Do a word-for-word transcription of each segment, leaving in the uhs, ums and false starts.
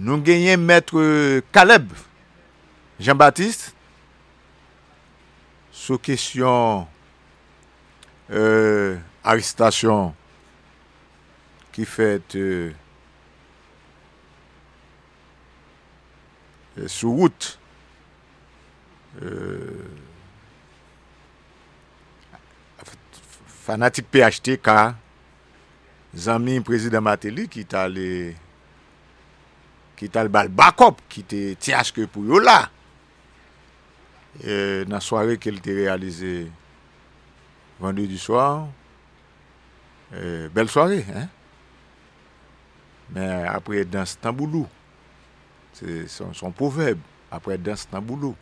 Nous gagnons maître Caleb Jean-Baptiste sous question euh, arrestation qui fait euh, sous route euh, fanatique P H T K, Zami président Martelly qui t'a les qui t'a le bal backup qui te tiage que pour eux là dans la soirée qu'elle t'a réalisé vendredi soir euh, belle soirée hein? Mais après dans Stamboulou c'est son, son proverbe après dans Stamboulou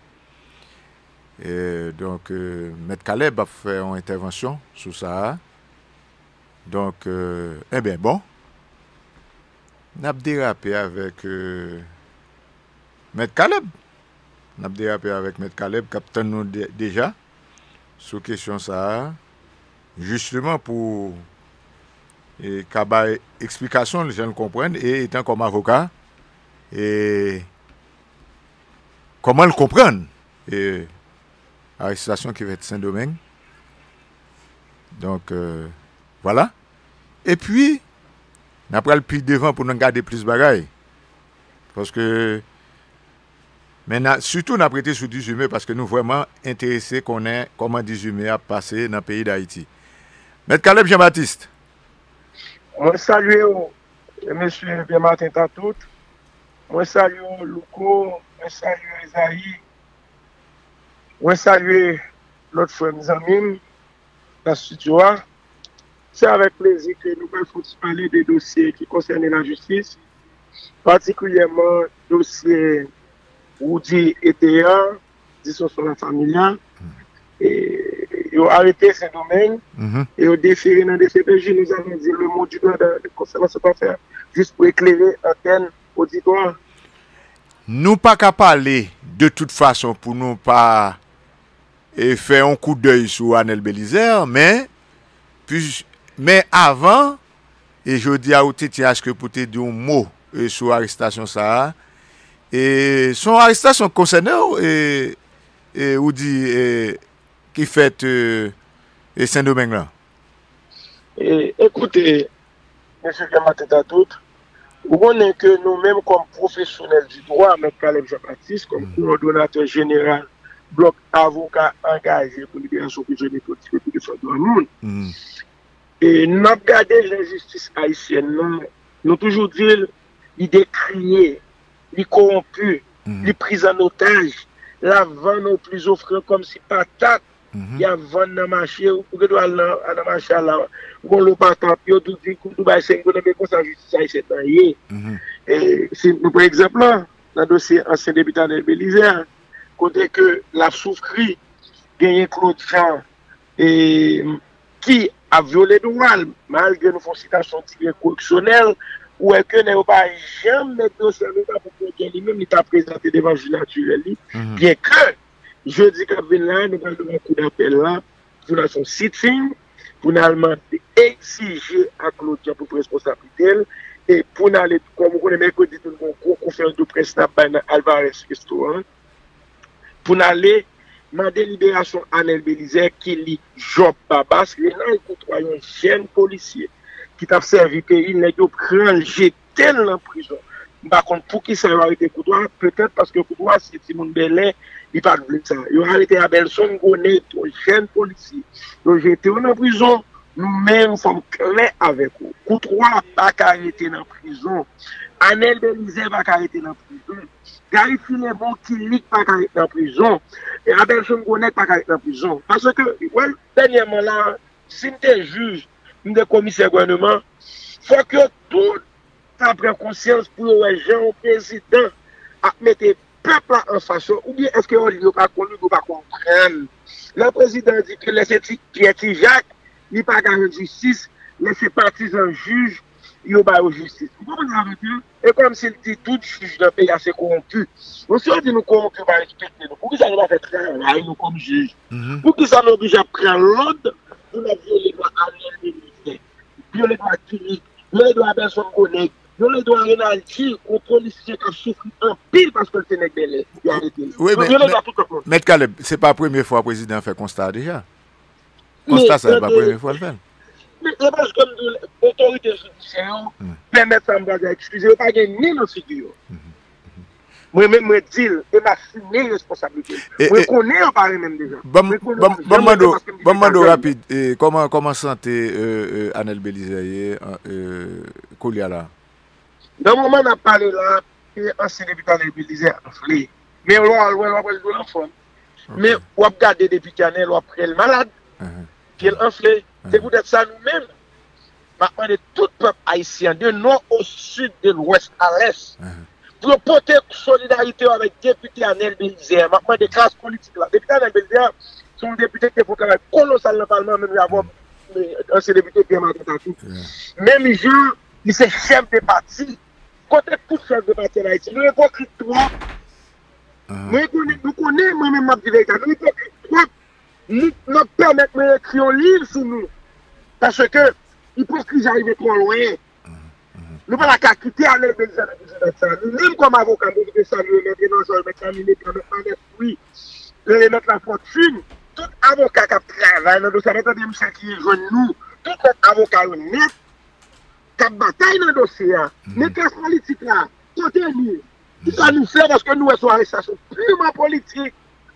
euh, donc euh, maître Caleb a fait une intervention sur ça donc euh, eh bien bon n'a pas dérapé avec euh, Maître Caleb. N'a pas dérapé avec Maître Caleb, capitaine nous déjà, sur question ça, justement pour et, explication, les gens le comprennent, et étant comme avocat, et comment le comprendre, et l'arrestation qui va être Saint-Domingue. Donc, euh, voilà. Et puis, nous prenons le plus devant pour nous garder plus de bagailles. Parce que, maintenant, surtout, nous avons prêté sur dix-huit mai parce que nous sommes vraiment intéressés qu'on ait comment dix-huit mai a passé dans le pays d'Haïti. Maître Caleb Jean-Baptiste. On salue M. Pierre-Martin Tatout. On salue Louko. On salue Isaïe. On salue l'autre frère Mzamine, la studio. C'est avec plaisir que nous pouvons parler des dossiers qui concernent la justice, particulièrement le dossier Oudi et Théa, dissociation familiale, et ils ont arrêté ces domaines, et ils ont déféré dans le D C P J, nous avons dit le mot du droit de conservation d'affaires, juste pour éclairer l'antenne auditoire. Nous pas qu'à parler de toute façon pour nous pas faire un coup d'œil sur Anel Bélizaire, mais puis mais avant, et je dis à O T T H que pour te dire un mot sur l'arrestation, ça, et son arrestation concernée, et, et ou dit, et, qui fait euh, Saint-Domingue là. Écoutez, M. Gamate Tatout, vous connaissez que nous-mêmes, comme professionnels du droit, M. Caleb Jean-Baptiste, comme coordonnateur général, bloc avocat engagé pour libération prisonniers politiques et pour défendre le monde. Mm. Et nous avons regardé la justice haïtienne. Nous avons toujours dit qu'il est décrié, il est corrompu, il est pris en otage, la vente aux plus offrants comme si patate, il y a vente dans le marché, ou que doit aller dans le marché, ou le patate, ou tout dit qu'on doit essayer de faire comme ça, la justice haïtienne. Et si nous prenons exemple là, dans le dossier ancien député Anel Bélizaire, côté que la souffrie gagne Claude Jean et qui a violé le droit, malgré nos citations correctionnelles, ou est-ce que nous pas jamais dossier pour que lui-même il t'a présenté devant le juge naturel. Bien que, je dis qu'à là, nous allons un coup d'appel là, pour son sitting, pour nous exiger à Claude Jean pour responsabilité, et pour nous aller, comme vous connaissez, mercredi, nous avons une conférence de presse dans Alvarez Restaurant, pour aller demander libération à Anel Bélizaire qui lit Job Babas, Renel Coutwa, un jeune policier qui t'a servi pays, il n'a pas jeté en prison. Par contre, pour qui ça a arrêté Coutwa, peut-être parce que Coutwa, c'est Simon Bellet, il parle de ça. Il a arrêté Abelson Gonet, un jeune policier. Il a jeté en prison, nous-mêmes sommes clairs avec vous. Coutwa n'a pas arrêté en prison. Anel Bélizaire n'a pas arrêté en prison. Gary Filebon qui lit pas carré en prison. Et Abel Chongonet pas carré en prison. Parce que, well, dernièrement là, si nous sommes juges, nous sommes commissaires gouvernement, il faut que tout ça prenne conscience pour les gens, le président, à mettre le peuple en façon. Ou bien est-ce qu'on ne peut pas comprendre? Le président dit que les éthiques qui Jacques, il n'y a pas de justice, laissez partisans juges. Il y a une justice. Et comme s'il dit, tout juge d'un pays assez corrompu. Nous sommes dit nous corrompus, nous ne respectons pas. Pour qui ça nous va faire travailler nous comme juge? Pour qui ça nous oblige à prendre l'ordre? Nous avons violé les droits à l'Église, violé les droits à l'Église, violé les droits à personne connectée, Je le dois Renel dire aux policiers qui souffrent en pile parce que le Sénégal est arrêté. Oui, mais, mais, mais Caleb, ce n'est pas la première fois que le président fait constat déjà. Constat, ce n'est pas la première fois le faire. Mais je pense que l'autorité judiciaire permet ça me dire, excusez, je n'ai pas gagné nos figures. Moi-même, je dis, et m'assume les responsabilités. Je connais pas même déjà. Bon, mando rapide, comment comment sentez Anel Bélizaire, Koulia là? Dans le moment où on a parlé là, l'ancien député Anel Bélizaire a flé. Mais on a le droit d'enfant. Mais on a regardé le député Anel, on a pris le malade, qui est enflé. C'est peut-être ça nous-mêmes. Maintenant, tout peuple haïtien, de nord au sud, de l'ouest à l'est, pour porter solidarité avec le député Anel Bélizaire, maintenant des classes politiques. Le député Anel Bélizaire, c'est un député qui est pour travailler colossal dans le Parlement, même avant un député qui est tout. Même jour, il est chef de parti. Quand il est tout chef de parti en Haïti, nous sommes hypocrites trois. Nous connaissons moi-même ma vérité. Nous sommes hypocrites trois. Nous permettons d'écrire un livre sur nous. Parce que l'hypocrisie arrive trop loin. Nous ne pouvons pas quitter Anel Bélizaire. Nous, comme avocats, nous devons saluer les dénonceurs, les examiner, les fruits, les mettre la fortune. Tout avocat qui travaille dans le dossier, nous sommes qui est nous. Tout avocat honnête qui bataille dans le dossier, les classes politiques là, continuent. Tout ça nous fait parce que nous sommes arrestations purement politiques.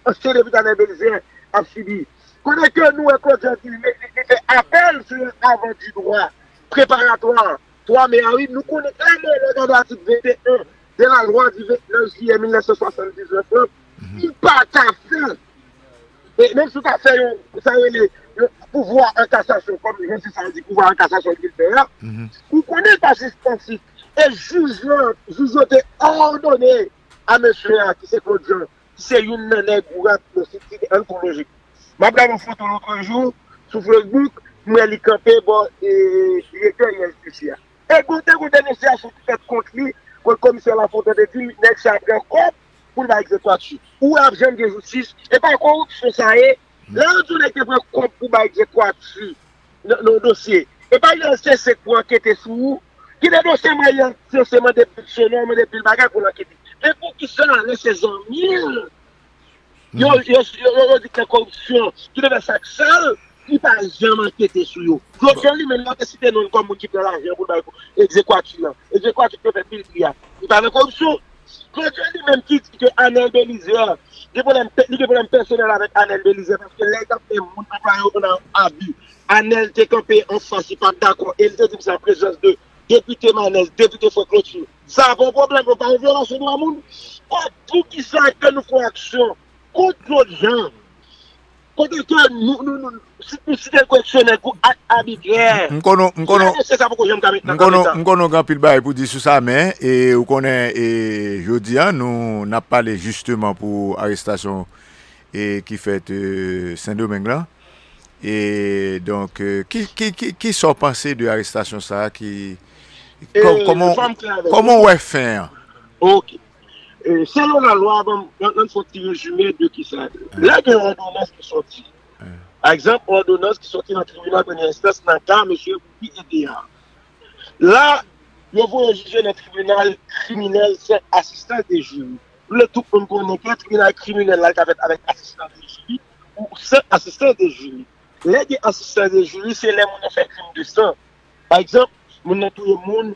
En ce début d'Anel Bélizaire a subi. Quand nous, Claudia, qui fait appel sur avant du droit préparatoire. Mais oui, nous connaissons clairement l'article vingt et un de la loi du vingt-neuf juillet mille neuf cent soixante-dix-neuf. Il part à faire. Et même si tu as fait le pouvoir en cassation, comme je sais ça, le pouvoir en cassation qu'il fait là, vous connaissez pas suspensif. Et juge, juge était ordonné à monsieur qui c'est Claudia, qui c'est une nègre pour le suicide oncologique. Je me prends une photo l'autre jour sur Facebook, je me suis campé et il était un suicide. Et quand on dénonce à son fait contre lui, le commissaire Lafontaine a dit, next a pris un corps pour l'exécuter dessus. Ou a besoin de justice. Et par contre, ça est, là, on a pris un corps pour l'exécuter dessus, nos dossiers. Et par exemple, c'est quoi qui était sous vous, qui dénonce moyen, c'est moi depuis ce nom, depuis le bagage pour l'enquête. Et pour qui ça, les saisons mille, ils ont dit que la corruption, qui devait s'accélérer, il n'a jamais enquêté sur eux. Claudia lui, maintenant, c'est cité non comme qui prend l'argent pour l'exécution. L'exécution peut faire mille milliards. Il parle de corruption. Claudia lui, même qui dit que Anel Bélizaire, il y a des problèmes personnels avec Anel Bélizaire parce que les gens qui ont fait un abus, Anel était campé en face, il n'est pas d'accord. Il était dit que c'est en présence de député Manel, député Fauclotio. Ça a un problème, il n'y a pas de violence au monde. Pour qui ça que nous faisons action contre l'autre gens. Si tel questionnaire pour arbitraire, c'est ça pourquoi j'aime quand même. Nous avons un pile bail pour dire sur ça, mais et vous connaissez, je dis, nous n'avons pas parlé justement pour l'arrestation qui fait Saint-Domingue là. Et donc, qui sont pensés de l'arrestation ça? Comment on va faire? Ok. Euh, selon la loi, on faut tirer jumelé de qui ça. Là, il y a une ordonnance qui sortit. Par exemple, ordonnance qui sortit dans le tribunal de l'instance dans le cas, monsieur P I D A. Là, il faut juger le tribunal criminel, c'est assistant des juges. Le tout pour nous connaître, le tribunal criminel là, avec assistant des juges ou sans assistant des juges. Les assistants des juges, c'est les gens qui ont fait crime de sang. Par exemple, nous avons tout le monde.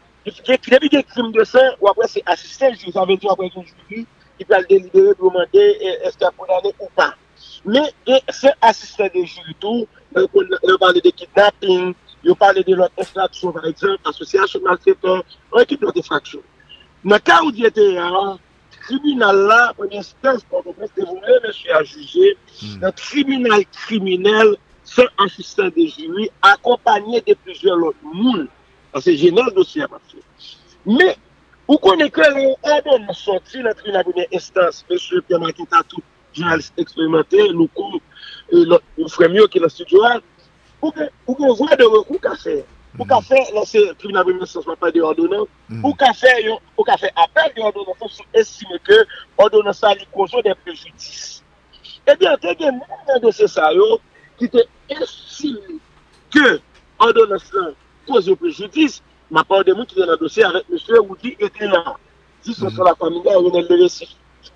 Depuis des crimes de sang, ou après c'est assistant juge, ça veut dire après un juge qui peut le délibérer, demander est-ce qu'il a condamné ou pas. Mais c'est assistant des juges, tout, on parle de kidnapping, on parle de l'autre infraction, par exemple, association malfaiteur, on équipe l'autre infraction. Dans le cas où il était un tribunal là, en instance, quand on peut se dévoiler, monsieur, à juger, un tribunal criminel, c'est assistant des juges, accompagné de plusieurs autres moules. C'est génial le dossier à partir. Mais, vous connaissez que l'ordonnance est sortie dans la première instance. Monsieur Pierre Marquita, tout journaliste expérimenté, nous compte, nous ferons mieux que le studio. Vous pouvez voir de recours qu'à faire. Vous pouvez faire, lancer le tribunal de première instance, pas de ordonnance. Vous pouvez faire appel de l'ordonnance, vous estimez que l'ordonnance a causé des préjudices. Eh bien, il y a un dossier qui estime que l'ordonnance cause au préjudice, ma part de monde qui est dans le dossier avec M. Woudi et Télan. Si ce sont la famille de Renel Bélizaire,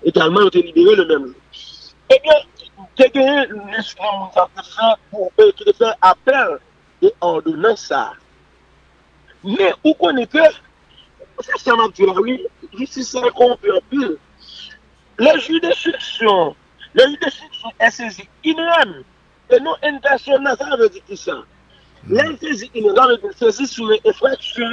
également, ils ont été libérés le même jour. Eh bien, c'est que les gens ont fait faire appel et ordonnance ça. Mais où connaît que, ça, ça m'a dit, oui, ici, c'est un peu en pile. Les juges d'instruction, les juges d'instruction est saisi in-rem et non international, ça veut dire ça. Les saisies in-rem est saisi sur les infractions.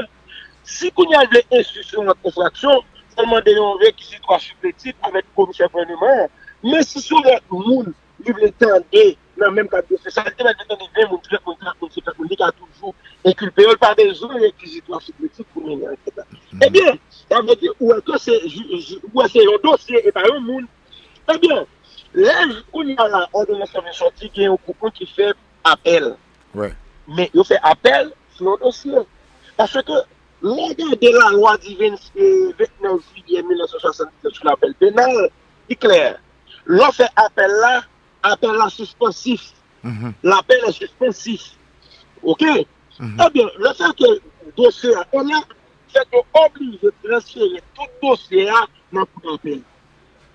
Si qu'on y a des instructions dans l'infraction, on demande un réquisitoire trois supplétifs avec le commissaire gouvernement. Mais si sur les moules, ils veulent tenter dans le même cadre de fait, ça veut dire que les gens qui ont été inculpés toujours inculpés par des réquisitoires supplétifs pour les gens. Eh bien, ça veut dire où est-ce que c'est un dossier et pas un moule. Eh bien, là, on y a la ordonnance de sortie qui est un coupon qui fait appel. Mais il fait appel sur un dossier. Parce que regardez la loi du vingt-neuf juillet mille neuf cent soixante-dix-sept sur l'appel pénal, c'est clair. L'on fait appel là, appel là suspensif. Mm-hmm. L'appel est suspensif. OK? Mm-hmm. Eh bien, le fait que le dossier est là, c'est qu'on oblige de transférer tout dossier dans le coup d'appel.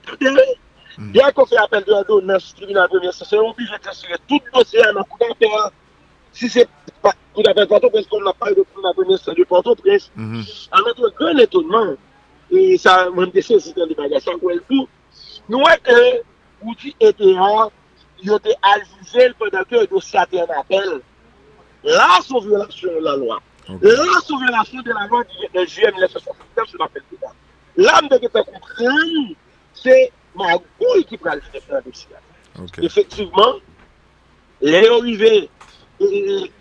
Mm-hmm. Bien qu'on fait appel de l'ordonnance, tribunal de première session, on oblige de transférer tout dossier dans le coup d'appel. Si c'est pas coup d'appel Port-au-Prince, qu'on n'a pas eu de tribunal de première session de Port-au-Prince, mm-hmm. à notre grand étonnement, et ça m'a déçu aussi dans les bagages, ça quoi le tout. Nous, que l'outil était là, il était ajusté pendant que le dossier a été en appel. Là, c'est une violation de la loi. Okay. Là, c'est une violation de la loi du juillet mille neuf cent soixante-dix-sept sur l'appel pénal. L'âme de l'État comprenne, c'est ma gouille qui prend le dossier. Okay. Effectivement, les arrivés, et,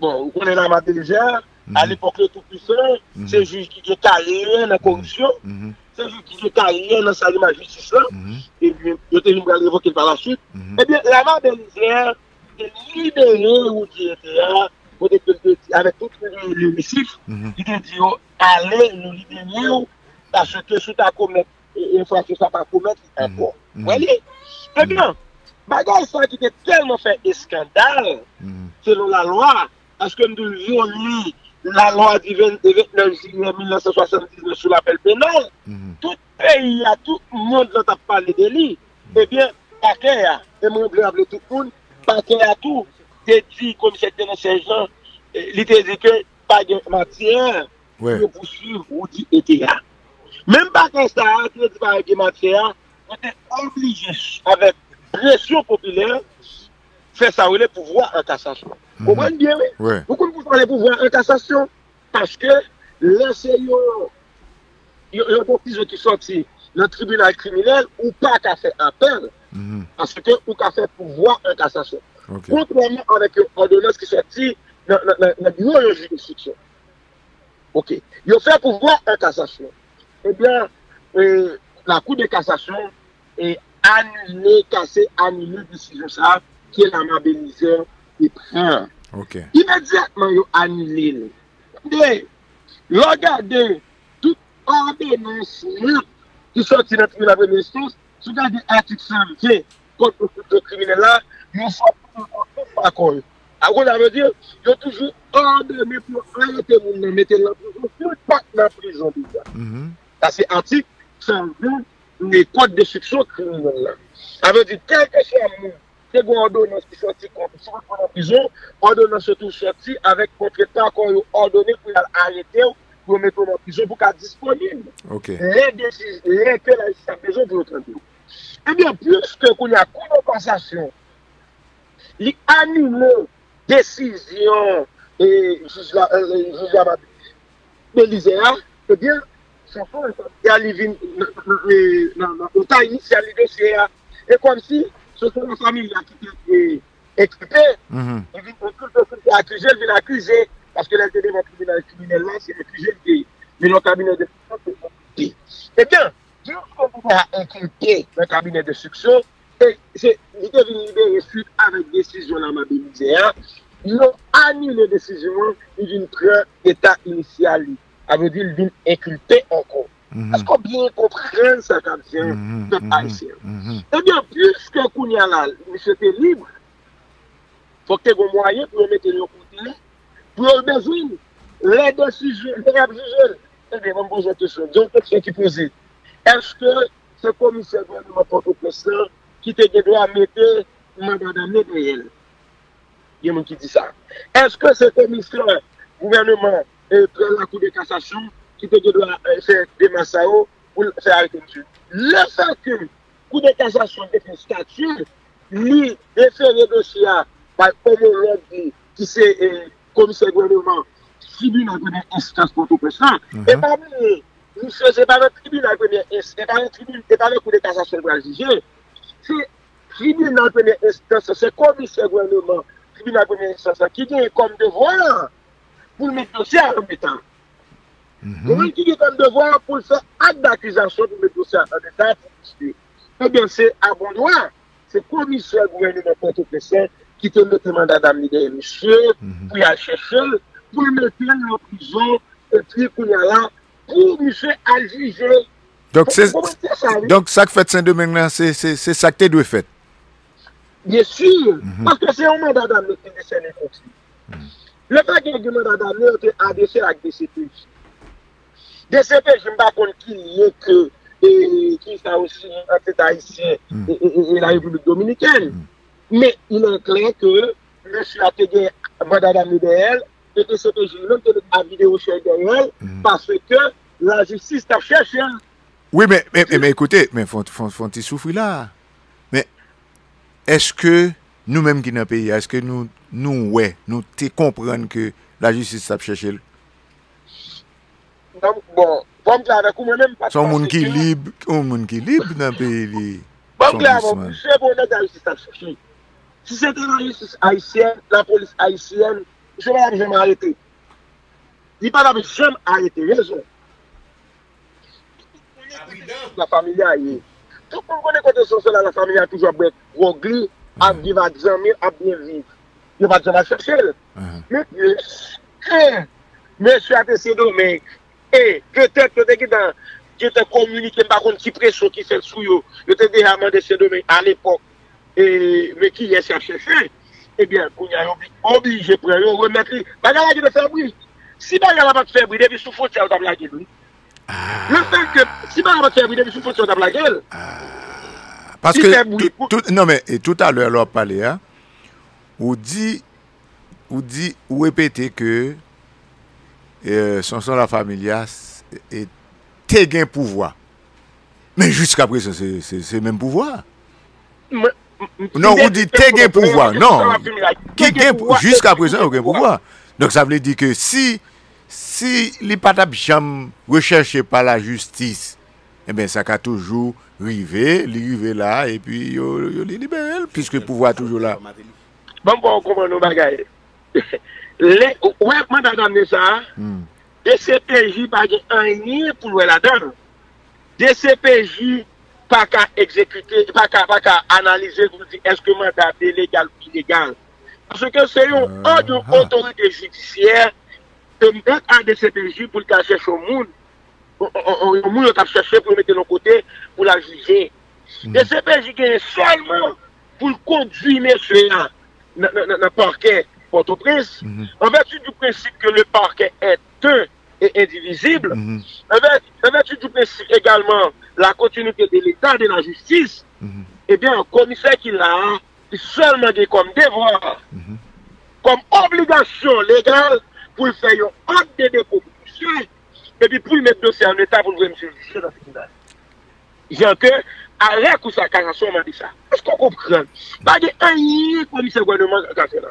bon, vous connaissez la Martelligère, mm-hmm. à l'époque le Tout-Puissant, mm-hmm. c'est le juge qui est carré dans la corruption. Mm-hmm. C'est juste qu'il est carrière dans sa lima justice là, et puis il était venu révoquer par la suite. Eh bien, la mort de l'Isère est libérée où il était là, avec tout le missif, il te dit allez nous libérer parce que sous ta commettre, et une fois que ça va commettre, il est encore. Vous voyez? Eh bien, bagage ça qui était tellement fait des scandales, selon la loi, parce que nous violer. La loi du vingt-neuf juillet mille neuf cent soixante-dix-neuf sur l'appel pénal, mm-hmm. tout pays, tout le monde n'a pas parlé de lui. Eh bien, paquet, et mon bleu tout le monde, paquet à tout, t'es dit, comme c'était dans ces gens, il était dit que pas de matière pour poursuivre ou dit E T A. Même paquet ça, tu ne dis pas de matière, on était obligé, avec pression populaire, faire ça, le pouvoir en cassation. Vous comprenez bien, oui? Vous comprenez le pouvoir en cassation? Parce que l'enseignant, il y a un petit qui sortit dans le tribunal criminel ou pas qu'à faire appel, parce que ou qu'à faire pouvoir en cassation. Contrairement avec l'ordonnance qui sortit dans le bureau de juridiction. Ok. Il fait pouvoir en cassation. Eh bien, la Cour de cassation est annulée, cassée, annulée, décision ça. Qui est la mort Bélizaire qui prend. Okay. Immédiatement, il annule. Regardez toute ordonnance qui sortit dans la première instance. Regardez l'article cent vingt contre le criminel là, il faut pas qu'on. Après, ça veut dire il y a toujours ordonné pour arrêter les gens, mettre en prison, pas dans la prison. Ça, c'est l'article cent vingt des codes de succession criminelle. Ça veut dire quel que soit le monde. C'est une ordonnance qui sortit contre la prison, ordonnance surtout sortie avec contrat qu'on a ordonné pour l'arrêter ou pour mettre en prison pour qu'elle soit disponible. Les décisions, les que la prison pour l'autre. Eh bien, puisque qu'on a compensation, il annule décision et juge la Bélizaire, eh bien, son fonds est allé au temps initial du dossier. Et comme si c'est une famille qui est équipée, elle est accusée, elle est accusée, parce que l'intérêt de la tribunal criminel, c'est l'accusé qui est dans le cabinet de succion. Eh bien, tout ce qu'on a inculpé dans le cabinet de succion, c'est qu'il est venu libérer suite avec décision de la Bélizaire. Ils ont annulé la décision d'une preuve d'état initial. Ça veut dire d'une inculpée encore. Est-ce qu'on bien comprend ça comme ça, peuple haïtien? Eh bien, puisque Kounia là, monsieur était libre, il faut que tu aies un moyen pour le mettre au côté, pour le besoin. les deux sujets, les abjugés, eh bien, on me pose la question. Donc, question qui pose, est-ce que ce commissaire gouvernement Port-au-Prince qui te doit mettre mandat d'amener de elle? Il y a des gens qui disent ça. Est-ce que ce commissaire gouvernement prend la Cour de cassation qui te doit faire des massacres pour faire arrêter monsieur? Le fait que la Cour de cassation est une statue, lui, référé dossier par homologue qui c'est commissaire gouvernement, tribunal de première instance Port-au-Prince. Et parmi les. Nous faisons pas le tribunal première instance, c'est pas le tribunal, c'est pas le coup de cassation pour juger. C'est tribunal première instance, c'est commissaire gouvernement, tribunal première instance qui vient comme devoir pour le mettre dossier en mettant. Donc qui vient comme devoir pour faire acte d'accusation pour le dossier en mettant. Eh bien c'est à bon droit, c'est commissaire gouvernement Port-au-Prince qui te met le mandat d'amener des messieurs pour y aller chercher, pour mettre en prison et puis pour y aller. Pour monsieur à juger. Donc, ça que fait Saint-Domingue, c'est ça que tu dois faire. Bien sûr, parce que c'est un mandat d'amener qui est décerné contre lui. Le paquet du mandat d'amener est adressé à la D C P J. D C P J, je ne sais pas qui est que qui est aussi entre Haïtien et la République dominicaine. Mais il est clair que monsieur a été mandat d'amener de elle. Et que c'est que j'ai l'homme qui a vidéo chez derrière parce que la justice t'a cherché. Oui, mais, mais, mais, mais écoutez, mais font-ils souffrir là? Mais est-ce que nous-mêmes qui dans le pays, est-ce que nous, nous, ouais, nous te comprenons que la justice t'a cherché? Donc, bon, bon, avec moi-même, parce que. Son monde qui est libre, un monde qui est libre dans le pays. Bon, clairement, c'est bon, la justice t'a cherché. Si c'était la justice haïtienne, la police haïtienne, je ne vais pas arrêter. Je ne vais pas jamais arrêter. Raison. La famille a eu. Tout le monde connaît côté social, la famille a toujours été rogli, à vivre à dix mille, à bien vivre. Il va jamais chercher. Mais, monsieur a décidé de et peut-être que dans je te communiqué par contre qui pression qui fait sous yo. Je te déjà demandé ces domaines à l'époque. Mais qui est cherché? Eh bien, on est obligé de remettre. Bagala de faire bruit. Si Bagala va faire bruit, depuis sous faute, ça va la gueule. Le fait que si Bagala va faire bruit, depuis sous faute, ça va la gueule. Parce que. Non, mais tout à l'heure, on parlait, hein, on dit, on dit, on répétait que Sanson la Familia était gain pouvoir. Mais jusqu'à présent, c'est le même pouvoir. Non, on dit t'es gain pouvoir. Non, jusqu'à présent, aucun pouvoir. Donc ça veut dire que si si les patates jam recherchées par la justice, eh bien ça va toujours arriver, arriver là et puis yo libérer puisque le pouvoir toujours là. Bon, bon, comment nous bagaille. Les ouais, mandat d'amener ça. D C P J pas un ni pour la donne. D C P J pas qu'à exécuter, pas qu'à analyser, vous dites, est-ce que le mandat est légal ou illégal? Parce que c'est une uh, autorité judiciaire de mettre à D C P J pour qu'elle cherche au monde, au monde qu'elle cherche pour mettre de l'autre côté, pour la juger. Mm. D C P J est seulement pour conduire cela dans le parquet Port-au-Prince, mm. en vertu du principe que le parquet est un et indivisible, mm-hmm. avec, avec du principe également la continuité de l'État de la justice, mm-hmm. eh bien, un commissaire qui l'a seulement dit comme devoir, mm-hmm. comme obligation légale pour faire un acte de dépôt pour monsieur, et puis pour le mettre dossier en état pour le monsieur juger dans ce final. J'ai que, à l'air où sa caractère, on m'a dit ça. Est-ce qu'on comprend? Pas de un commissaire gouvernement qui a fait là.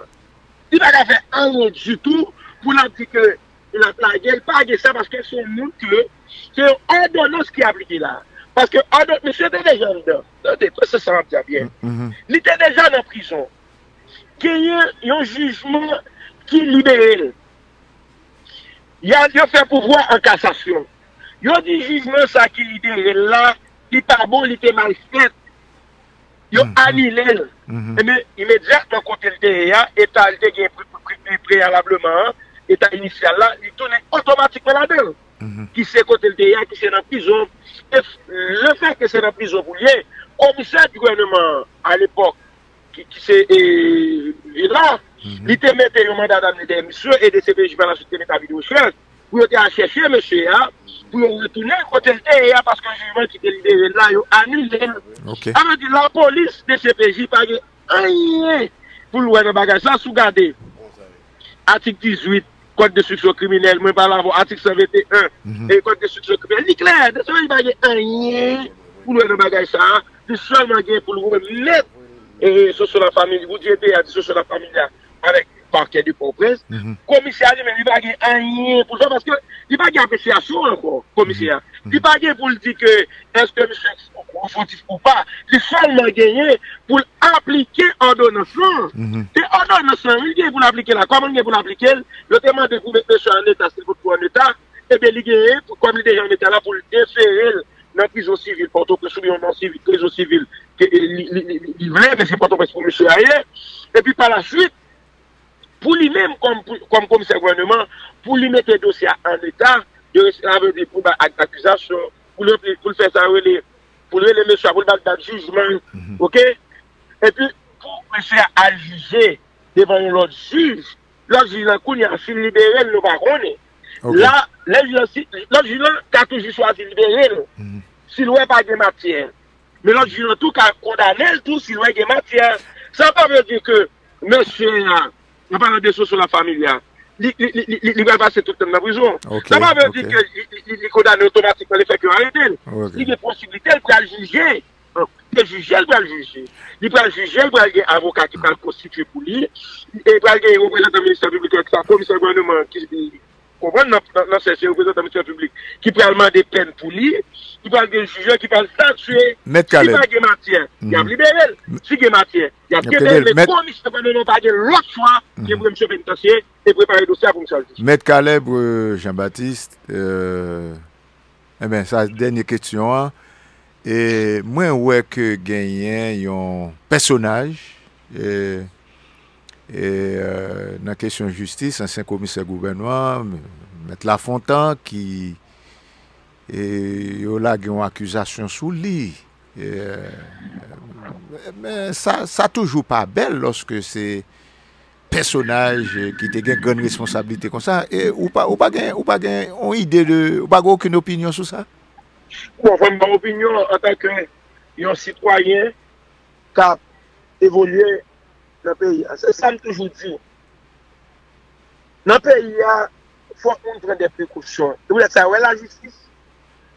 Il n'a pas fait un du tout pour la dire que la plague, pas de ça parce que c'est nous que c'est une ordonnance qui est appliquée là. Parce que monsieur était déjà dedans. Ça s'en va bien. Il était déjà en prison. Il y a un jugement qui libère. Il a fait pouvoir en cassation. Il y a du jugement ça qui libère là. Il n'est pas bon, il était mal fait. Il a annulé. Mais immédiatement, quand il était là, il a été préalablement. L'état initial là, il tourne automatiquement là-dedans. Mm-hmm. Qui c'est côté le D I A, qui c'est dans la prison. Et le fait que c'est dans la prison pour le commissaire du gouvernement à l'époque, qui, qui c'est là, Il te mettait un mandat d'amener des messieurs et des C P J par la suite de la vidéo chef pour te chercher monsieur pour retourner côté de parce que le jugement qui était libéré là il a annulé. Alors que la police des C P J pas rien pour louer le bagage ça sous garder. Article dix-huit code de structure criminelle moi par là article cent vingt et un et code de structure criminelle il clair de il pas rien pour louer le bagage ça il seulement pour le mettre et sur la famille vous dites sur la famille avec le parquet du Port-au-Prince, commissaire, mais il n'y a pas rien pour ça, parce que il n'y a pas d'appréciation encore, commissaire. Il n'y a pas pour dire que est-ce que monsieur est fautif ou pas, il faut seulement gagner pour appliquer l'ordonnance. Et l'ordonnance, il est pour l'appliquer là, comment il est pour l'appliquer, le demande de vous mettre sur un état, c'est pour tout un état, et bien il est comme il est en état là pour le déférer dans la prison civile, pour tout le prison civile, il veut, mais c'est pas pour monsieur arrière, et puis par la suite, pour lui-même, comme, comme commissaire gouvernement, pour lui mettre le dossier en état, de recevoir des probables d'accusations, pour le faire ça, pour le monsieur, pour le faire un jugement, ok? Et puis, pour monsieur à juger devant l'autre juge, l'autre juge, il a su libérer le baronnet. Là, l'autre juge, il a toujours choisi de libérer, s'il n'y a pas de matière. Mais l'autre juge, tout a condamné tout s'il n'y a pas de matière. Ça ne veut pas dire que monsieur, on parle de choses sur la famille. Il va passer tout le temps dans la prison. Ça ne veut pas dire qu'il condamne automatiquement les faits qu'il a arrêtés. Il y a des possibilités de juger. Le juge, il va juger. Il va juger, il va y avoir un avocat qui va constituer pour lui. Il va y avoir un représentant du ministère public, un commissaire gouvernement qui comprend dans ce représentant du ministère public, qui peut demander des peines pour lui. Il va y avoir un juge qui va le statuer. Il va y avoir des matières. Il y a libéré. Si il y a matière, il y a libéré. Mais comme il ne pas l'autre choix, il faut monsieur pénitentiaire et préparer le dossier pour monsieur. Maître Caleb Jean-Baptiste, euh, eh bien, sa dernière question. Et moi, je vois que gagné un personnage et, et, euh, dans la question de justice, ancien commissaire gouvernement, Maître Lafontaine, qui et yo la gen accusation sous lui euh, mais ça ça toujours pas belle lorsque c'est personnage qui te gen grande responsabilité comme ça et ou pas ou pas gen ou pas gen on idée de ou pas aucune opinion sur ça ou enfin mon opinion en tant que un citoyen qui a évolué dans le pays c'est ça me toujours dit dans le pays il faut prendre des précautions vous voulez ça ouais la justice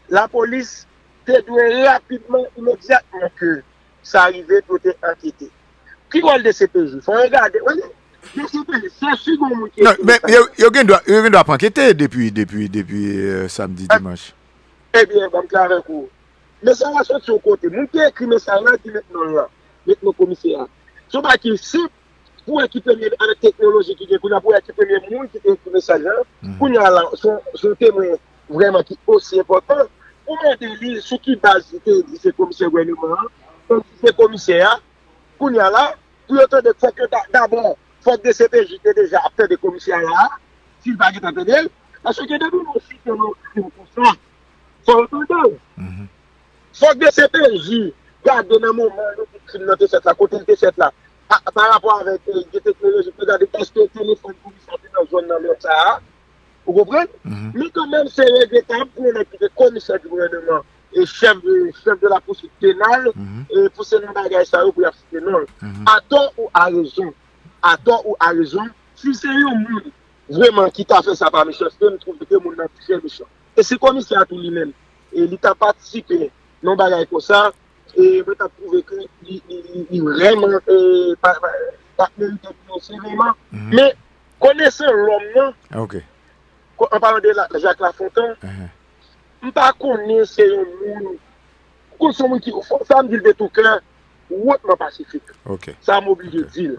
la police te doit rapidement, immédiatement que ça arrive pour te enquêter. Qui va le D C P J? Faut regarder. D C P J, c'est second monde qui est. Non, mais il doit pas enquêter depuis, depuis, depuis euh, samedi, ah, dimanche. Eh bien, je vais clair avec vous. Mais ça va sortir de son côté. Mon père écrit mes salades qui mettent là, mettent nos commissaires. Ce qui est simple, pour équiper avec la technologie qui est pour équiper les gens qui écrit mes salades, pour nous avoir son témoin vraiment qui est aussi important. Pour mettre lui sur qui base de ce commissaire gouvernement, donc ce commissaire, pour y aller, pour autant de fois que d'abord, faut que D C P J était déjà après des commissaires là, s'il va être appelé, parce que d'abord, nous aussi, nous sommes conscients, il faut entendre. Il faut que D C P J garde dans le moment où nous sommes là, côté de cette là, par rapport avec des technologies, regarder parce que le téléphone commissaire dans la zone dans le Sahara. Vous comprenez? Mm-hmm. Mais quand même, c'est regrettable pour le commissaire du gouvernement et chef de, chef de la poursuite pénale mm-hmm. et pour ces bagages ça pour la poursuite pénale. Mm-hmm. À tort ou à raison, à tort ou à raison, si c'est un monde vraiment qui t'a fait ça par Michel, je trouve que le monde a touché Michel. Et c'est le commissaire tout lui-même. Et il t'a participé dans les bagages comme ça et il a trouvé qu'il vraiment pas mérité de sévèrement. Mais connaissant l'homme, non? Okay. En parlant de la, Jacques Lafontaine, je ne connais pas ces gens qui font des de tout cœur, hautement pacifique. Ça m'oblige de dire.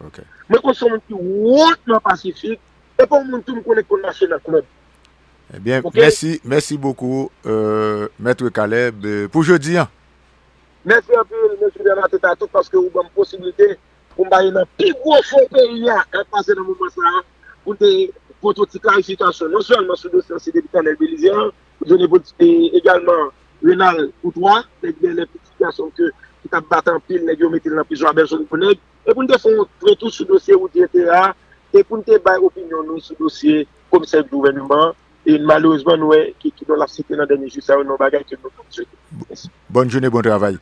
Mais quand sont gens qui hautement pacifique, et pour moi, tout me connaît qu'on marche dans le club. Eh bien, okay? merci, merci beaucoup, euh, Maître Caleb, euh, pour jeudi. Hein? Merci un peu, monsieur Bernard Tétatou, parce que vous avez une possibilité pour m'aller dans le plus gros fond pays à passer dans le moment ça, pour des. Pour toute clarification, non seulement sur le dossier de Anel Bélizaire, également Renel Coutwa, les petites personnes qui ont battu en pile, les gens mettent en prison à Belgique, et pour nous faire un retour sur le dossier où il était là, et pour nous débattre l'opinion nous sur le dossier comme c'est le gouvernement. Et malheureusement, nous, qui, qui dans la cité dans le dernier jour, ça, nous avons des bagages que nous avons. Bonne journée, bon travail.